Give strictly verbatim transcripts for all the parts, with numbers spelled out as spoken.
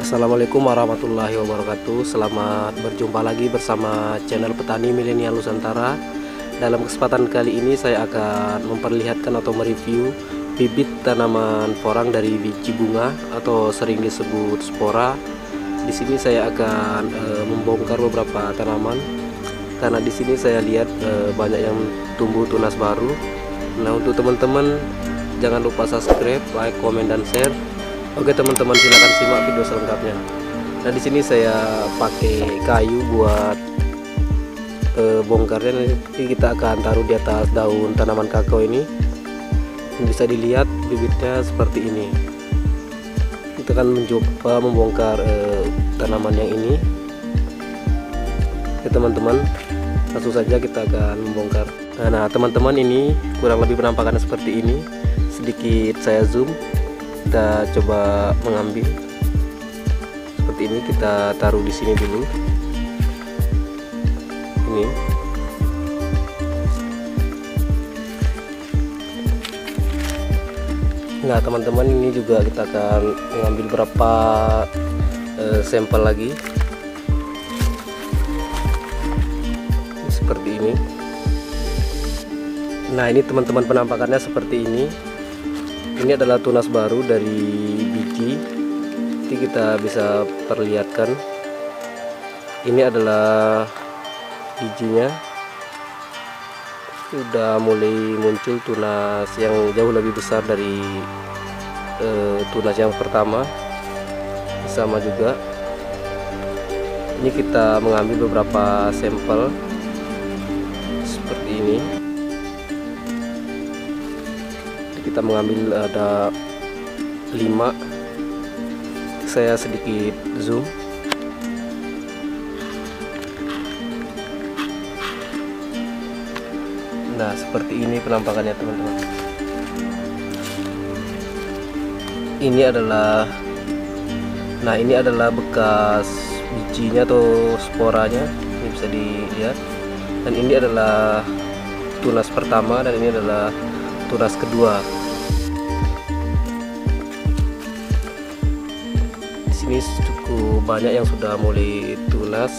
Assalamualaikum warahmatullahi wabarakatuh. Selamat berjumpa lagi bersama channel Petani Milenial Nusantara. Dalam kesempatan kali ini saya akan memperlihatkan atau mereview bibit tanaman porang dari biji bunga atau sering disebut spora. Di sini saya akan e, membongkar beberapa tanaman karena di sini saya lihat e, banyak yang tumbuh tunas baru. Nah, untuk teman-teman jangan lupa subscribe, like, komen, dan share. Oke teman-teman, silahkan simak video selengkapnya. Nah, di sini saya pakai kayu buat e, bongkarnya. Nanti kita akan taruh di atas daun tanaman kakao ini. Bisa dilihat bibitnya seperti ini. Kita akan mencoba membongkar e, tanaman yang ini. Oke teman-teman, langsung saja kita akan membongkar. Nah teman-teman, ini kurang lebih penampakannya seperti ini. Sedikit saya zoom. Kita coba mengambil seperti ini, kita taruh di sini dulu. Ini nah teman-teman, ini juga kita akan mengambil beberapa e, sampel lagi. Ini seperti ini. Nah, ini teman-teman penampakannya seperti ini. Ini adalah tunas baru dari biji. Nanti kita bisa perlihatkan. Ini adalah bijinya. Sudah mulai muncul tunas yang jauh lebih besar dari e, tunas yang pertama. Sama juga. Ini kita mengambil beberapa sampel seperti ini. Kita mengambil ada lima. Saya sedikit zoom. Nah, seperti ini penampakannya teman-teman. Ini adalah nah ini adalah bekas bijinya atau sporanya. Ini bisa dilihat. Dan ini adalah tunas pertama, dan ini adalah tunas kedua. Di sini cukup banyak yang sudah mulai tunas.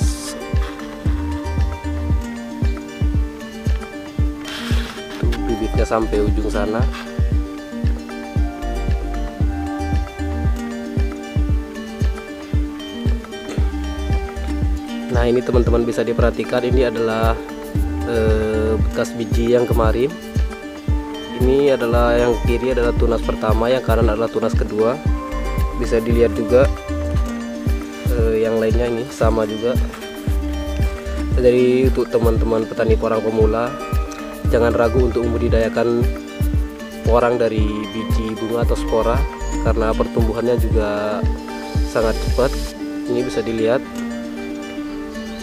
Itu bibitnya sampai ujung sana. Nah, ini teman-teman bisa diperhatikan, ini adalah eh, bekas biji yang kemarin. Ini adalah yang kiri adalah tunas pertama, yang kanan adalah tunas kedua. Bisa dilihat juga eh, yang lainnya ini sama juga. Jadi untuk teman-teman petani porang pemula, jangan ragu untuk membudidayakan porang dari biji bunga atau spora karena pertumbuhannya juga sangat cepat. Ini bisa dilihat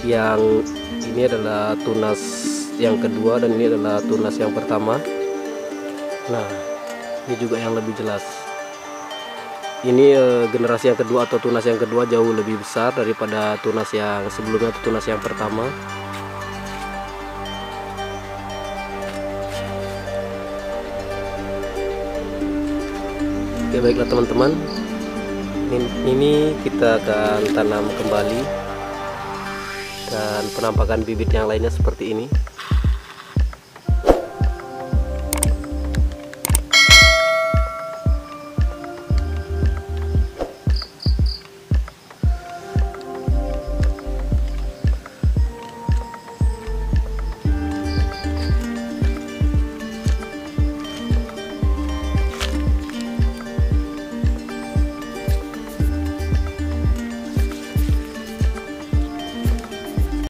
yang ini adalah tunas yang kedua dan ini adalah tunas yang pertama. Nah, ini juga yang lebih jelas. Ini e, generasi yang kedua atau tunas yang kedua jauh lebih besar daripada tunas yang sebelumnya atau tunas yang pertama. Oke, baiklah teman-teman. Ini, ini kita akan tanam kembali. Dan penampakan bibit yang lainnya seperti ini.